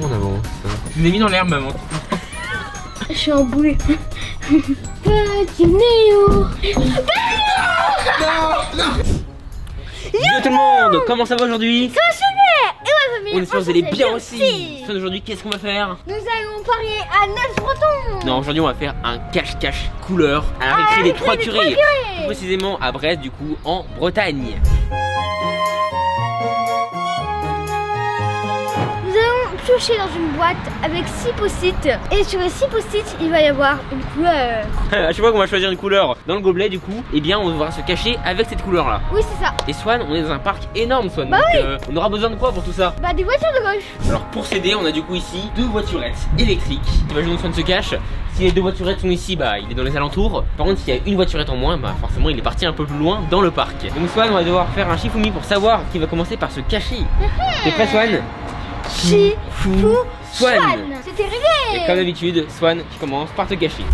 Comment on avance? Je l'ai mis dans l'herbe, maman. Je suis en boule. Petit Néo. Non. Yo tout le monde, comment ça va aujourd'hui? Ça va super. Et ma famille. On espère que vous allez bien aussi. Aujourd'hui, qu'est-ce qu'on va faire? Nous allons parier à 9 bretons. Non, aujourd'hui, on va faire un cache-cache couleur à la récrée des 3 Curés. Précisément à Brest, du coup, en Bretagne. Touché dans une boîte avec 6 post-it et sur les 6 post-it il va y avoir une couleur. À chaque fois qu'on va choisir une couleur dans le gobelet, du coup, eh bien on devra se cacher avec cette couleur là. Oui, c'est ça. Et Swan, on est dans un parc énorme, Swan. Bah donc, oui. On aura besoin de quoi pour tout ça? Bah des voitures de golf. Alors pour s'aider, on a du coup ici deux voiturettes électriques. Imaginons que Swan se cache. Si les deux voiturettes sont ici, bah il est dans les alentours. Par contre, s'il y a une voiturette en moins, bah forcément il est parti un peu plus loin dans le parc. Donc Swan, on va devoir faire un chifoumi pour savoir qui va commencer par se cacher. T'es prêt, Swan? Swan. C'était réglé. Et comme d'habitude, Swan qui commence par te cacher.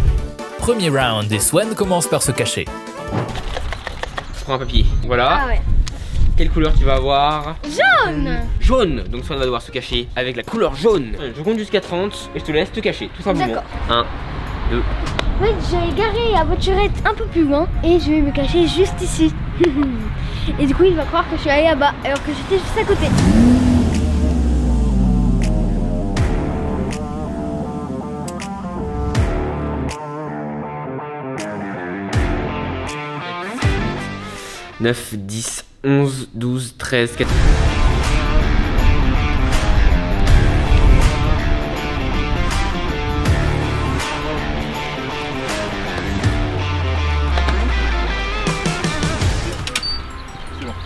Premier round et Swan commence par se cacher. Je prends un papier. Voilà. Ah ouais. Quelle couleur tu vas avoir? Jaune. Jaune. Donc Swan va devoir se cacher avec la couleur jaune. Je compte jusqu'à 30 et je te laisse te cacher tout simplement. D'accord. 1, 2. En fait, j'ai garé la voiturette un peu plus loin et je vais me cacher juste ici. Et du coup, il va croire que je suis allée là-bas alors que j'étais juste à côté. (9, 10, 11, 12, 13, 14...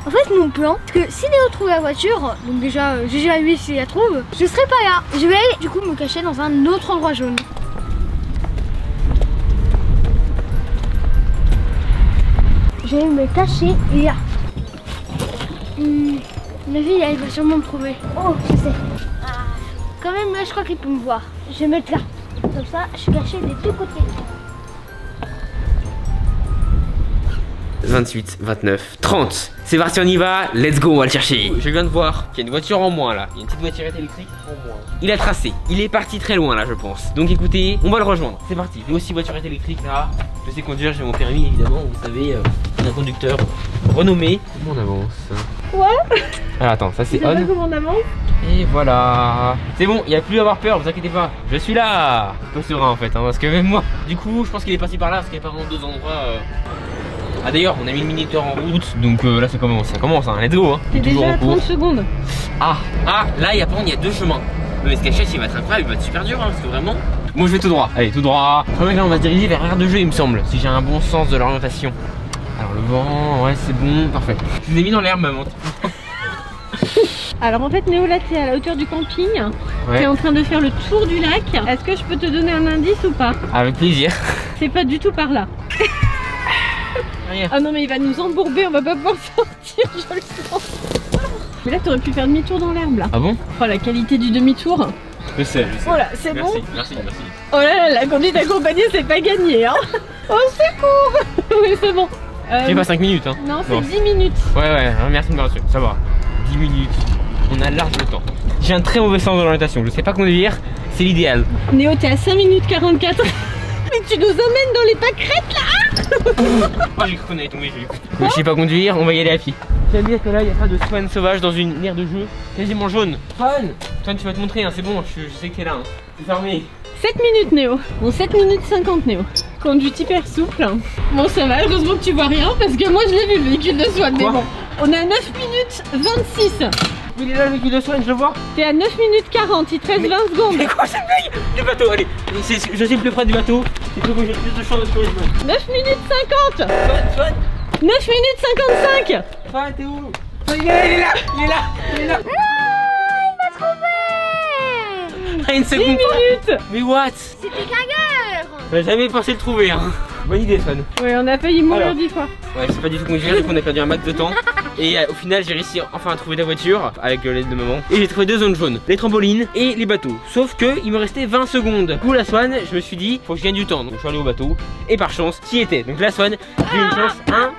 En fait, mon plan, c'est que si Néo trouve la voiture, donc déjà, GG à lui s'il la trouve, je serai pas là. Je vais du coup me cacher dans un autre endroit jaune. Je vais me cacher là. La vie, elle va sûrement me trouver. Oh, je sais. Quand même, là, je crois qu'il peut me voir. Je vais me mettre là. Comme ça, je suis cachée des deux côtés. 28, 29, 30. C'est parti, on y va. Let's go, on va le chercher. Je viens de voir qu'il y a une voiture en moins là. Il y a une petite voiturette électrique en moins. Il a tracé. Il est parti très loin là, je pense. Donc écoutez, on va le rejoindre. C'est parti. J'ai aussi voiturette électrique là. Je sais conduire, j'ai mon permis évidemment. Vous savez, un conducteur renommé. Comment on avance? Ouais. Alors attends, ça c'est on. Comment on avance? Et voilà. C'est bon, il n'y a plus à avoir peur, vous inquiétez pas. Je suis là. Pas serein en fait, hein, parce que même moi. Du coup, je pense qu'il est parti par là parce qu'il n'y a pas vraiment deux endroits. Ah d'ailleurs, on a mis le minuteur en route, donc là ça commence, hein. Let's go hein. T'es déjà à 30 secondes. Ah, là il y a deux chemins. Mais ce cache-cache il va être incroyable, il va être super dur hein, parce que vraiment... Moi je vais tout droit, allez tout droit. Là on va se diriger vers l'aire de jeu il me semble, si j'ai un bon sens de l'orientation. Alors le vent, ouais c'est bon, parfait. Je les ai mis dans l'herbe maman. Alors en fait Néo là t'es à la hauteur du camping, ouais. T'es en train de faire le tour du lac. Est-ce que je peux te donner un indice ou pas? Avec plaisir. C'est pas du tout par là. Ah non mais il va nous embourber, on va pas pouvoir sortir, je le sens. Mais là t'aurais pu faire demi-tour dans l'herbe là. Ah bon? Oh la qualité du demi-tour. Je sais, je sais. Oh là, c'est bon. Merci. Oh là là, la conduite accompagnée c'est pas gagné hein. Oh secours. Oui c'est bon. J'ai pas 5 minutes hein. Non c'est 10 minutes. Ouais, merci de me rassurer, ça va. 10 minutes, on a large le temps. J'ai un très mauvais sens de l'orientation, je sais pas conduire, c'est l'idéal. Néo t'es à 5 minutes 44. Mais tu nous emmènes dans les pâquerettes là. Oh, j'ai cru qu'on allait tomber, mais je sais pas conduire, on va y aller à pied. J'aime bien que là il n'y a pas de Swan sauvage dans une aire de jeu quasiment jaune. Swan tu vas te montrer, hein, c'est bon, je sais que t'es là, hein. C'est fermé. 7 minutes Néo, bon 7 minutes 50 Néo. Conduite hyper souple. Bon ça va, heureusement que tu vois rien parce que moi je l'ai vu le véhicule de Swan. Quoi? Mais bon, on est à 9 minutes 26. Il est là le véhicule de Swan, je le vois. T'es à 9 minutes 40, il te reste 20 secondes. Mais quoi cette blague? Le bateau, allez, je suis plus près du bateau. C'est tout que j'ai plus de chance de trouver le bateau. 9 minutes 50. Swan 9 minutes 55. Swan, t'es où? Il est là. Non, il m'a trouvé. 10 minutes. Mais what? C'était clagueur. J'aurais jamais pensé le trouver, hein. Bonne idée Swan. Ouais, on a failli mourir 10 fois. Ouais, je sais pas du tout comment je dirais, du coup on a perdu un max de temps. Et au final j'ai réussi enfin à trouver des voitures avec l'aide de maman. Et j'ai trouvé deux zones jaunes, les trampolines et les bateaux. Sauf que il me restait 20 secondes. Du coup la Swan, je me suis dit faut que je gagne du temps. Donc je suis allé au bateau et par chance t'y étais. Donc la Swan, j'ai eu une chance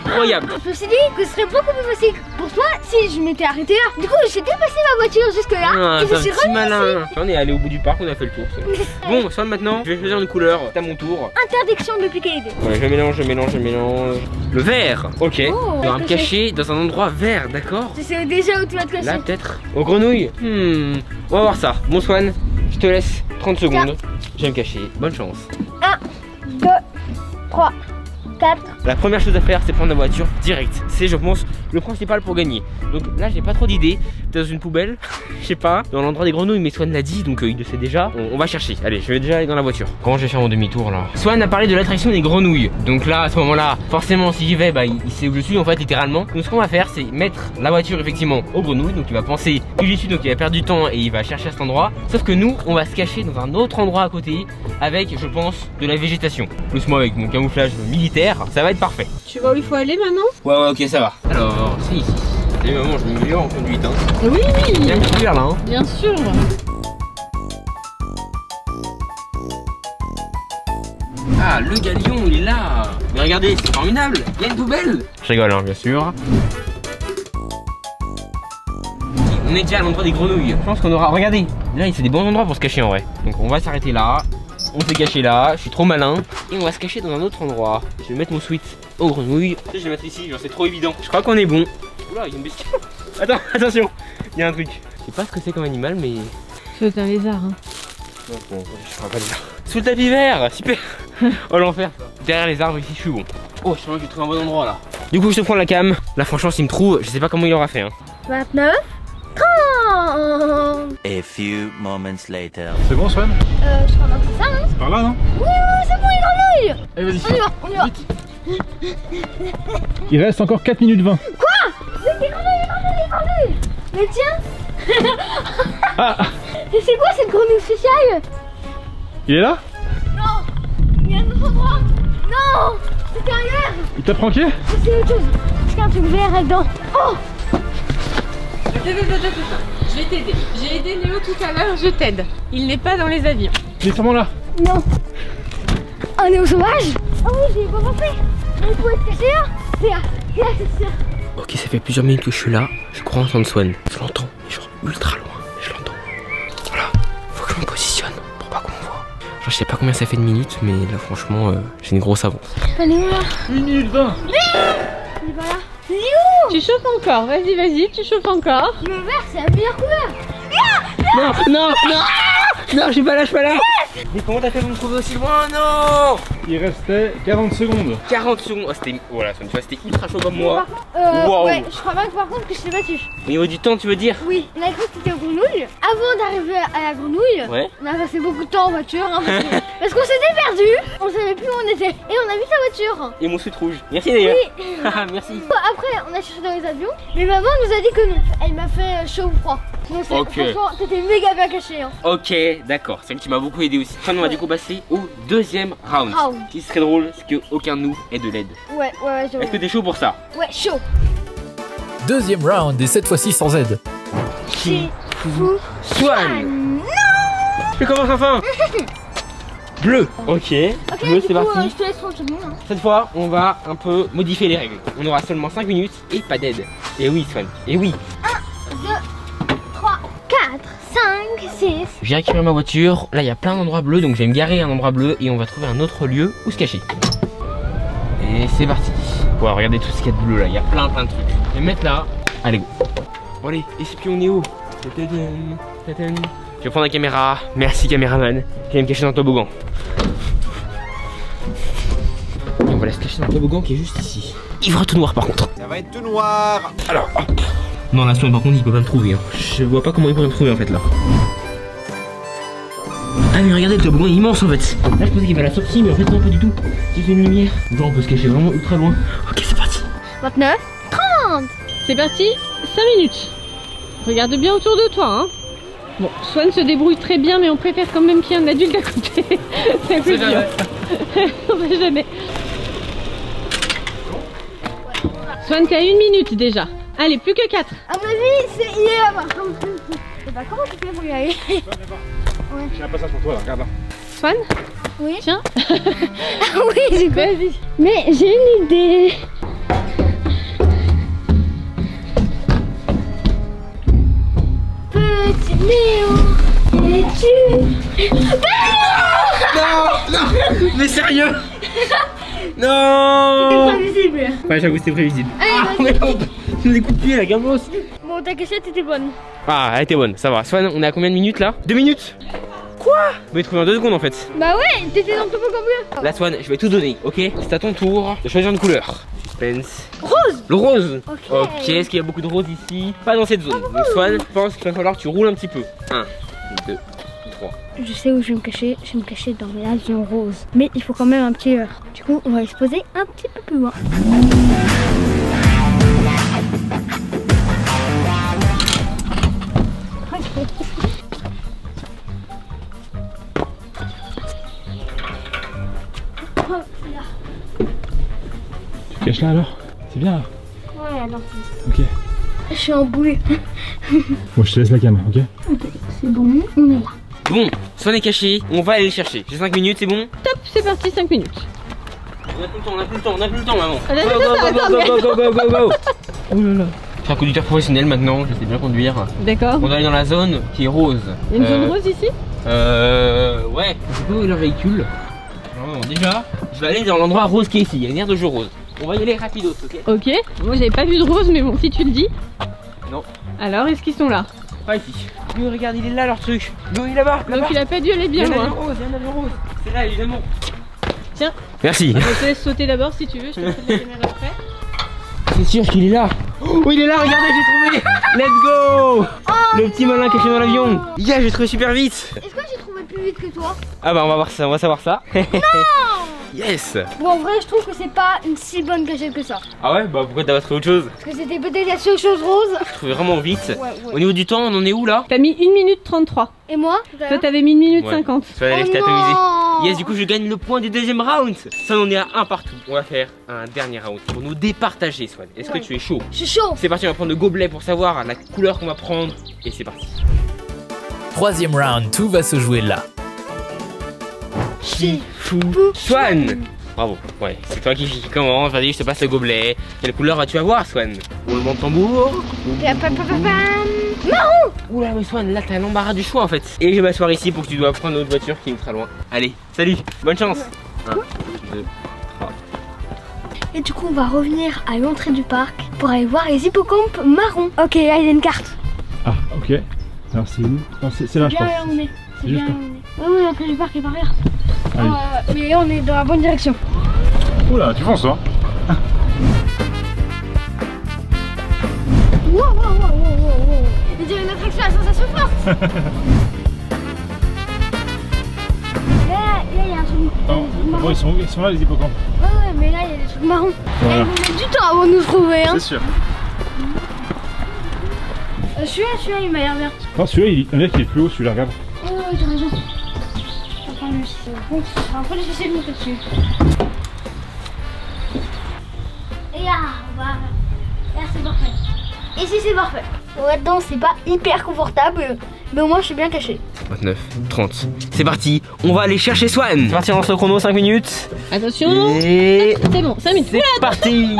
incroyable. Je me suis dit que ce serait beaucoup plus facile pour toi si je m'étais arrêté là. Du coup j'ai dépassé ma voiture jusque là. Ah, et je suis malin. On est allé au bout du parc, on a fait le tour. Bon Swan, maintenant je vais choisir une couleur, c'est à mon tour. Interdiction de piquer les dés. Ouais, je mélange. Le vert. Ok. On va me cacher dans un endroit vert, d'accord. Je sais déjà où tu vas te cacher. Là peut-être. Aux grenouilles. On va voir ça. Bon Swan, je te laisse 30 secondes. Je vais me cacher. Bonne chance. 1, 2, 3, 4. La première chose à faire, c'est prendre la voiture direct. C'est, je pense, le principal pour gagner. Donc là, j'ai pas trop d'idées. Dans une poubelle, je sais pas, dans l'endroit des grenouilles, mais Swan l'a dit, donc il le sait déjà. On va chercher. Allez, je vais déjà aller dans la voiture. Quand je vais faire mon demi-tour là, Swan a parlé de l'attraction des grenouilles. Donc là, à ce moment-là, forcément, si j'y vais, bah il sait où je suis en fait, littéralement. Donc ce qu'on va faire, c'est mettre la voiture effectivement aux grenouilles. Donc il va penser que j'y suis, donc il va perdre du temps et il va chercher à cet endroit. Sauf que nous, on va se cacher dans un autre endroit à côté avec, je pense, de la végétation. Plus moi avec mon camouflage militaire, ça va être parfait. Tu vois où il faut aller maintenant? Ouais, ok, ça va. Alors, c'est ici. Et maman, je m'améliore en conduite, hein. Oui, oui. Bien sûr, là, hein. Bien sûr. Ah, le galion, il est là. Mais regardez, c'est formidable. Il y a une poubelle. Je rigole, hein, bien sûr. On est déjà à l'endroit des grenouilles. Je pense qu'on aura... Regardez, là, il fait des bons endroits pour se cacher, en vrai. Donc, on va s'arrêter là. On s'est caché là, je suis trop malin. Et on va se cacher dans un autre endroit. Je vais mettre mon sweat aux grenouilles. Je vais mettre ici, genre c'est trop évident. Je crois qu'on est bon. Oula, il y a une bestie. Attends, attention, il y a un truc. Je sais pas ce que c'est comme animal, mais... C'est un lézard, hein. Non, bon, je crois pas lézard. Sous le tapis vert, super. Oh l'enfer. Derrière les arbres ici, je suis bon. Oh, je pense que j'ai trouvé un bon endroit là. Du coup, je te prends la cam. Là, franchement, s'il me trouve, je sais pas comment il aura fait, hein. 29, 30. A few moments later. C'est bon, Swan? Je crois que c'est ça, hein. C'est par là, non? Oui, c'est bon, les grenouilles. Allez, vas-y. On y va. Vite. Il reste encore 4 minutes 20. Quoi? Mais t'es grenouille. Mais tiens. Ah. Et c'est quoi cette grenouille spéciale? Il est là? Non. Il y a un autre endroit. Non. C'est derrière. Il t'a pranké? C'est autre chose. C'est un truc vert là-dedans. Oh. Je vais t'aider. J'ai aidé Léo tout à l'heure, je t'aide. Il n'est pas dans les avions. Il est sûrement là. Non. Un néo sauvage? Ah oui, j'ai pas pensé. On pourrait se cacher là. C'est là, c'est sûr. Ok, ça fait plusieurs minutes que je suis là. Je crois entendre Swan. Je l'entends, mais genre ultra loin. Je l'entends. Voilà, faut que je me positionne pour pas qu'on me voit. Genre, je sais pas combien ça fait de minutes, mais là, franchement, j'ai une grosse avance. Allez, où là? 1 minute 20. Il est pas là. Il est où? Tu chauffes encore. Vas-y, vas-y, tu chauffes encore. Le vert, c'est la meilleure couleur. Non, non, non. Non, je suis pas là, je suis pas là. Mais comment t'as fait pour me trouver aussi loin? Non. Il restait 40 secondes. 40 secondes. Oh, c'était... Voilà, tu vois, c'était ultra chaud comme moi. Wow. Ouais, je crois pas que par contre que je t'ai battu. Au niveau du temps, tu veux dire? Oui, on a cru que c'était aux grenouilles. Avant d'arriver à la grenouille, ouais, on a passé beaucoup de temps en voiture, hein, parce qu'on s'était perdu, on savait plus où on était. Et on a vu ta voiture. Et mon sweat rouge. Merci d'ailleurs. Oui. Merci. Après, on a cherché dans les avions, mais maman nous a dit que non. Elle m'a fait chaud ou froid. Donc okay. Franchement, t'étais méga bien caché, hein. Ok, d'accord. Celle qui m'a beaucoup aidé aussi. Enfin, on va du coup passer au deuxième round. Ce qui serait drôle, c'est qu'aucun de nous ait de l'aide. Ouais, j'avoue. Est-ce que t'es chaud pour ça? Ouais, chaud. Deuxième round, et cette fois-ci sans aide. Qui vous Swan. Non. Je commence enfin. Bleu. Ok, bleu, c'est parti. Je te laisse 30 secondes, hein. Cette fois, on va un peu modifier les règles. On aura seulement 5 minutes et pas d'aide. Et oui, Swan, et oui. 1, 2, 3, 4, 5, 6. Je viens récupérer ma voiture. Là, il y a plein d'endroits bleus, donc je vais me garer à un endroit bleu et on va trouver un autre lieu où se cacher. Et c'est parti. Ouais, regardez tout ce qu'il y a de bleu là, il y a plein de trucs. Je vais me mettre là. Allez, go. Bon, allez, et c'est puis on est où? Je vais prendre la caméra. Merci, caméraman. Je vais me cacher dans le toboggan. Et on va aller se cacher dans le toboggan qui est juste ici. Il fera tout noir par contre. Ça va être tout noir. Alors, hop. Non, la Swan par contre il peut pas me trouver, hein. Je vois pas comment il pourrait me trouver en fait là. Ah mais regardez, le toboggan est immense en fait. Là je pensais qu'il va la sortir, mais en fait non, pas du tout. C'est une lumière. Genre on peut se cacher vraiment ultra loin. Ok, c'est parti. 29, 30. C'est parti, 5 minutes. Regarde bien autour de toi, hein. Bon, Swan se débrouille très bien, mais on préfère quand même qu'il y ait un adulte à côté. C'est plus dur. On sait jamais. Swan, t'as 1 minute déjà. Allez, plus que 4. À mon avis, c'est hier. Bah, comment tu fais pour y aller? Ouais. J'ai un passage pour toi, là, regarde là. Swan? Oui. Tiens. Ah oui, j'ai pas vu. Mais j'ai une idée. Petit Néo, es-tu? Non, non, mais sérieux? Non. C'était prévisible. Ouais, j'avoue, c'était prévisible. Allez, ah, on est coupé, la gamme aussi. Bon, ta cachette était bonne. Ah, elle était bonne, ça va. Swan, on est à combien de minutes là? 2 minutes. Quoi? Vous m'avez trouvé en 2 secondes en fait. Bah ouais, t'étais dans le topo bleu. La Swan, je vais tout donner, ok? C'est à ton tour de choisir une couleur. Suspense. Rose. Le rose. Ok, est-ce qu'il y a beaucoup de rose ici? Pas dans cette zone. Donc Swan, je pense qu'il va falloir que tu roules un petit peu. 1, 2, 3. Je sais où je vais me cacher. Je vais me cacher dans la zone rose. Mais il faut quand même un petit heure. Du coup, on va se poser un petit peu plus loin. Cache-la alors? C'est bien là? Ouais, alors. Ok. Je suis embouée. Bon, je te laisse la cam, ok? Ok, c'est bon, on est là. Bon, Swan est caché, on va aller le chercher. J'ai 5 minutes, c'est bon? Top, c'est parti, 5 minutes. On a plus le temps, on a plus le temps, maman. Go, go, go, go, go, go, go, go, go. Oh là là. Je suis un conducteur professionnel maintenant, je sais bien conduire. D'accord. On doit aller dans la zone qui est rose. Il y a une zone rose ici? Ouais. Je sais pas où est leur véhicule. Non, déjà, je vais aller dans l'endroit rose qui est ici, il y a une aire de jeu rose. On va y aller rapidos, ok? Ok, moi j'avais pas vu de rose, mais bon, si tu le dis. Non. Alors, est-ce qu'ils sont là? Pas ici. Oui, regarde, il est là leur truc. Oui, il est là-bas. Donc il a pas dû aller bien loin. Il y en a une rose, il y en a une rose. C'est là, évidemment. Tiens. Merci. Je te laisse sauter d'abord si tu veux, je te laisse la caméra après. C'est sûr qu'il est là. Oh, il est là, regardez, j'ai trouvé. Let's go. Oh, le petit malin caché dans l'avion. Yeah, j'ai trouvé super vite. Est-ce que j'ai trouvé plus vite que toi? Ah bah, on va voir ça, on va savoir ça. Non. Yes! Bon, en vrai, je trouve que c'est pas une si bonne cachette que ça. Ah ouais? Bah pourquoi t'as pas trouvé autre chose? Parce que c'était peut-être la seule chose rose. Je trouvais vraiment vite. Ouais. Au niveau du temps, on en est où là? T'as mis 1 minute 33. Et moi? Toi, t'avais mis 1 minute 50. Ça va aller, je t'ai atomisé. Yes, du coup, je gagne le point du 2e round. Ça, on est à 1 partout. On va faire un dernier round pour nous départager, Swan. Est-ce que tu es chaud? Je suis chaud. C'est parti, on va prendre le gobelet pour savoir la couleur qu'on va prendre. Et c'est parti. 3e round, tout va se jouer là. Chifou Swan. Bravo, ouais, c'est toi qui commence. Vas-y, je te passe le gobelet. Quelle couleur vas-tu avoir, Swan? Roulement de tambour. Marron. Oula, mais Swan, là t'as l'embarras du choix en fait. Et je vais m'asseoir ici pour que tu dois prendre notre voiture qui est ultra loin. Allez, salut, bonne chance. 1, 2, 3. Et du coup, on va revenir à l'entrée du parc pour aller voir les hippocampes marrons. Ok, là il y a une carte. Ah, ok. Alors c'est où? C'est là, je pense. C'est bien là où on est. Oui, l'entrée du parc est par là. Mais on est dans la bonne direction. Oula, tu penses, hein? Wow. Il y a une attraction à la sensation forte. Là, il y a un truc. Bon, ils sont là, les hippocampes. Ouais, mais là, il y a des trucs marrons. Voilà. Et vous avez du temps avant de nous trouver, hein? C'est sûr. Celui-là, il m'a l'air bien. Non, celui-là, il m'a l'air qu'il est plus haut, celui-là, regarde. Ouais, t'as raison. Bon, c'est un peu difficile de monter dessus. Et là, là c'est parfait. Ici c'est parfait. Là-dedans c'est pas hyper confortable, mais au moins je suis bien caché. 29, 30, c'est parti, on va aller chercher Swan. C'est parti, on lance le chrono, 5 minutes. Attention, et... c'est bon, 5 minutes. C'est parti.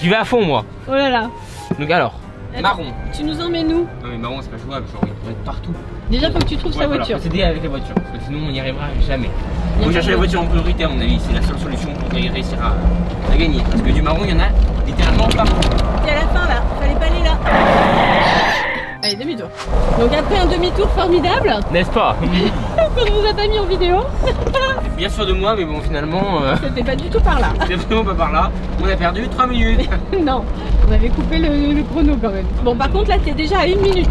J'y vais à fond moi. Oh là là. Donc alors, marron. Tu nous emmènes où? Non mais marron c'est pas jouable, genre il pourrait être partout. Déjà faut que tu trouves sa voiture. Faut s'aider avec la voiture, parce que sinon on n'y arrivera jamais. Faut chercher la voiture en priorité à mon avis, c'est la seule solution pour réussir à gagner. Parce que du marron il y en a littéralement pas. Et à la fin là, fallait pas aller là. Allez, demi-tour. Donc après un demi-tour formidable. N'est-ce pas? Qu'on ne vous a pas mis en vidéo. Bien sûr de moi, mais bon finalement... C'était pas du tout par là. C'était absolument pas par là. On a perdu 3 minutes. Non, on avait coupé le chrono quand même. Bon par contre là t'es déjà à 1 minute.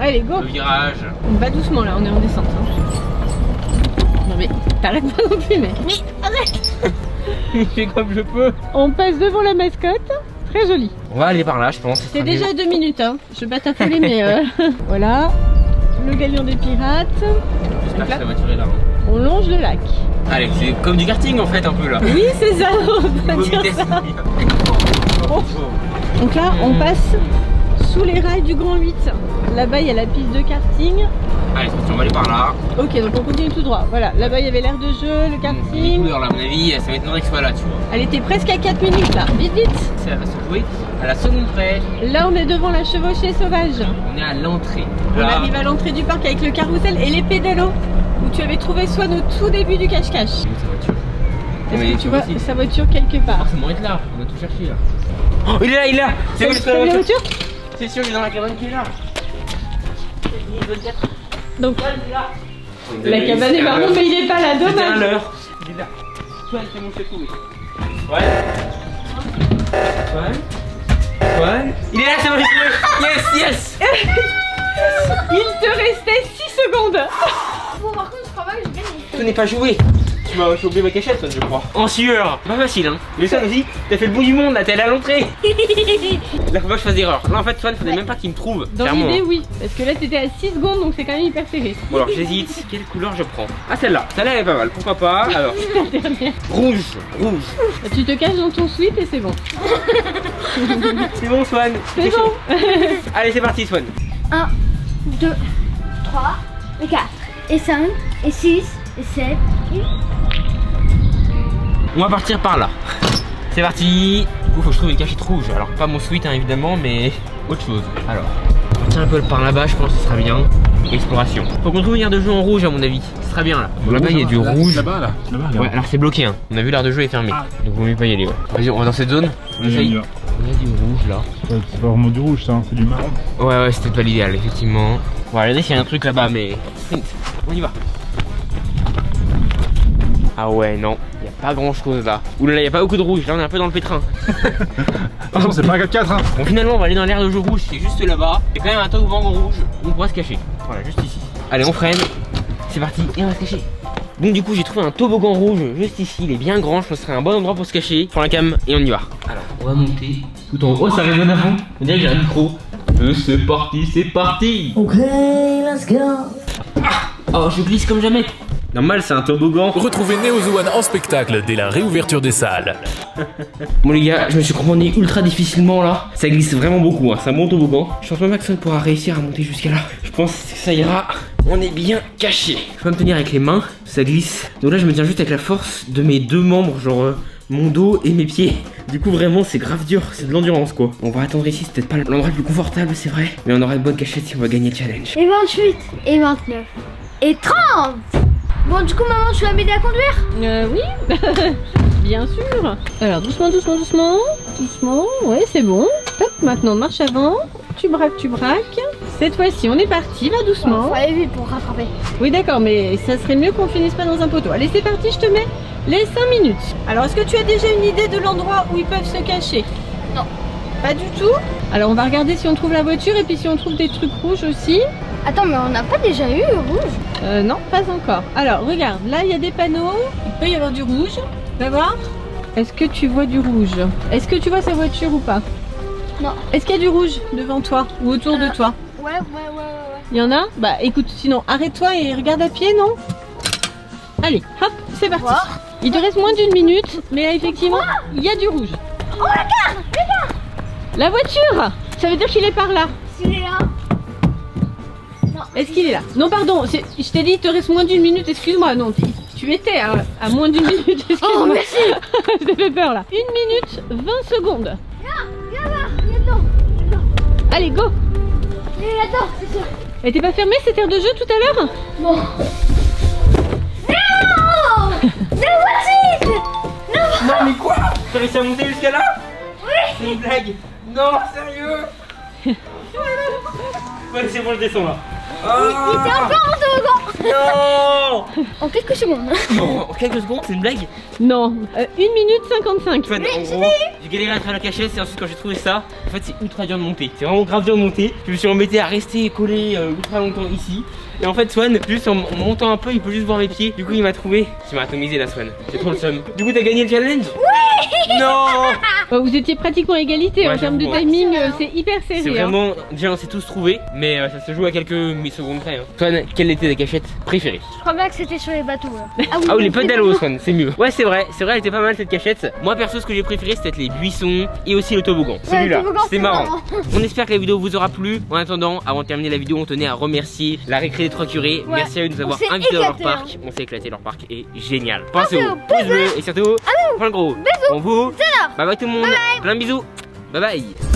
Allez go. Le virage. On va doucement là, on est en descente hein. Non mais t'arrêtes pas non plus mec. Mais arrête. Je fais comme je peux. On passe devant la mascotte, très jolie. On va aller par là je pense. C'est déjà 2 minutes hein, je vais pas t'affoler mais voilà, le galion des pirates. J'espère que la voiture est là. Hein. On longe le lac. Allez, c'est comme du karting en fait un peu là. Oui c'est ça, on va dire ça. Oh. Donc là, on passe sous les rails du Grand 8. Là-bas, il y a la piste de karting. Allez, on va aller par là. Ok, donc on continue tout droit. Voilà, là-bas, il y avait l'aire de jeu, le karting. Les couleurs, là, à mon avis, ça va être normal que ce soit là, tu vois. Elle était presque à 4 minutes, là. Vite, vite. Ça va se jouer à la seconde près. Là, on est devant la chevauchée sauvage. On est à l'entrée. Voilà. On arrive à l'entrée du parc avec le carrousel et les pédalos où tu avais trouvé Swan au tout début du cache-cache. Est-ce que tu vois sa voiture quelque part? Forcément être là, on a tout cherché là. Oh, il est là, il est là. C'est où la voiture? C'est sûr, il est dans la cabane qui est là. Donc, la cabane est marron, mais il est pas là, dommage. C'est à l'heure. Il est là. Swan, c'est mon chef. Swan. Il est là, c'est mon chef. Yes, yes. Il te restait 6 secondes. Bon, par contre, je crois pas que j'ai gagné. Tout n'est pas joué. Tu m'as oublié ma cachette, toi, je crois. En sueur. Pas facile, hein. Mais ça, vas-y, t'as fait le bout du monde, là, t'es allé à l'entrée. Là, faut pas que je fasse d'erreur. Là, en fait, Swan, faudrait même pas qu'il me trouve. Dans l'idée, oui. Parce que là, t'étais à 6 secondes, donc c'est quand même hyper serré. Bon, alors, j'hésite. Quelle couleur je prends? Ah, celle-là. Celle-là, elle est pas mal. Pourquoi pas? Alors. La dernière. Rouge. Bah, tu te caches dans ton suite et c'est bon. C'est bon, Swan. C'est bon. Allez, c'est parti, Swan. 1, 2, 3, 4, et 5, et 6, et 7, et... On va partir par là. C'est parti. Du coup, faut que je trouve une cachette rouge. Alors, pas mon sweat, hein, évidemment, mais autre chose. Alors, on tient un peu par là-bas, je pense que ce sera bien. Exploration. Faut qu'on trouve une aire de jeu en rouge, à mon avis. Ce sera bien là. Là-bas, il y a du rouge. Là-bas, là. Ouais, alors c'est bloqué, hein. On a vu l'aire de jeu est fermée. Donc, vaut mieux pas y aller. Ouais. Vas-y, on va dans cette zone. On essaye. Il y a du rouge là. Ouais, c'est pas vraiment du rouge, ça, c'est du marron. Ouais, c'était pas l'idéal, effectivement. On va regarder s'il y a un truc là-bas, mais. Sprint. On y va. Ah ouais, non. Y a pas grand chose là. Oulala, y a pas beaucoup de rouge, là on est un peu dans le pétrin. Attention, c'est pas un 4x4 hein. Bon, finalement on va aller dans l'aire de jeu rouge, c'est juste là-bas. C'est quand même un tas de vent rouge, on pourra se cacher. Voilà, juste ici. Allez, on freine, c'est parti, et on va se cacher. Donc du coup j'ai trouvé un toboggan rouge juste ici, il est bien grand, je pense que ce serait un bon endroit pour se cacher. Prends la cam et on y va. Alors, on va monter tout en haut. Oh, ça résonne à fond. On dirait que j'ai un micro. C'est parti, c'est parti. Ok, let's go. Oh, je glisse comme jamais. Normal, c'est un toboggan. Retrouvez Neo Zoan en spectacle dès la réouverture des salles. Bon les gars, je me suis compromis ultra difficilement là. Ça glisse vraiment beaucoup, hein. C'est un bon toboggan. Je pense même pas que Swan pourra réussir à monter jusqu'à là. Je pense que ça ira. On est bien caché. Je peux me tenir avec les mains, ça glisse. Donc là, je me tiens juste avec la force de mes deux membres, genre mon dos et mes pieds. Du coup, vraiment, c'est grave dur. C'est de l'endurance quoi. On va attendre ici, c'est peut-être pas l'endroit le plus confortable, c'est vrai. Mais on aura de bonnes cachettes si on va gagner le challenge. Et 28, et 29, et 30. Bon, du coup, maman, tu vas m'aider à conduire? Oui, bien sûr. Alors, doucement, ouais, c'est bon. Top, maintenant, marche avant, tu braques. Cette fois-ci, on est parti, va doucement. Faut aller vite pour rattraper. Oui, d'accord, mais ça serait mieux qu'on finisse pas dans un poteau. Allez, c'est parti, je te mets les 5 minutes. Alors, est-ce que tu as déjà une idée de l'endroit où ils peuvent se cacher? Non. Pas du tout? Alors, on va regarder si on trouve la voiture et puis si on trouve des trucs rouges aussi. Attends, mais on n'a pas déjà eu le rouge? Non, pas encore. Alors, regarde, là, il y a des panneaux. Il peut y avoir du rouge. Va voir. Est-ce que tu vois du rouge? Est-ce que tu vois sa voiture ou pas? Non. Est-ce qu'il y a du rouge devant toi ou autour de toi? Ouais. Il y en a? Bah, écoute, sinon, arrête-toi et regarde à pied, non? Allez, hop, c'est parti. Wow. Il te reste moins d'une minute, mais là, effectivement, il y a du rouge. Oh, regarde! La voiture! Ça veut dire qu'il est par là. S'il est là. Est-ce qu'il est là? Non, pardon, je t'ai dit, il te reste moins d'une minute, excuse-moi. Non, tu étais à moins d'une minute, excuse-moi. Oh, merci. Je t'ai fait peur là. 1 minute 20 secondes. Là, viens là dedans. Allez, go. Il est là-dedans, c'est sûr. Elle était pas fermée cette aire de jeu tout à l'heure? Non. Non. Non, mais quoi? T'as réussi à monter jusqu'à là? Oui. C'est une blague. Non, sérieux. Ouais, c'est bon, je descends là. Il était encore en toboggan. Non. En quelques secondes. En quelques secondes, c'est une blague? Non, 1 minute 55. J'ai galéré à travers la cachette, c'est ensuite quand j'ai trouvé ça. En fait, c'est ultra dur de monter. C'est vraiment grave dur de monter. Je me suis embêté à rester collé ultra longtemps ici. Et en fait, Swan, juste en montant un peu, il peut juste voir mes pieds. Du coup, il m'a trouvé. Tu m'as atomisé là, Swan. J'ai trop le seum. Du coup, t'as gagné le challenge? Oui. Non. Vous étiez pratiquement à égalité, ouais, en termes de timing, c'est hyper serré. C'est vraiment, déjà on s'est tous trouvés, mais ça se joue à quelques secondes près. Swan, quelle était ta cachette préférée? Je crois bien là que c'était sur les bateaux. Là. Ah oui, ah oui, les pédales au Swan, c'est mieux. Ouais, c'est vrai, elle était pas mal cette cachette. Moi perso, ce que j'ai préféré, c'était les buissons et aussi le toboggan. Celui-là, c'est marrant. On espère que la vidéo vous aura plu. En attendant, avant de terminer la vidéo, on tenait à remercier la Récrée des 3 Curés. Ouais. Merci à eux de nous avoir invités dans leur parc. On s'est éclaté, leur parc est génial. Pensez au pouce bleu et surtout, plein de gros. Bisous. On vous. Bye bye tout le monde. Plein de bisous. Bye bye.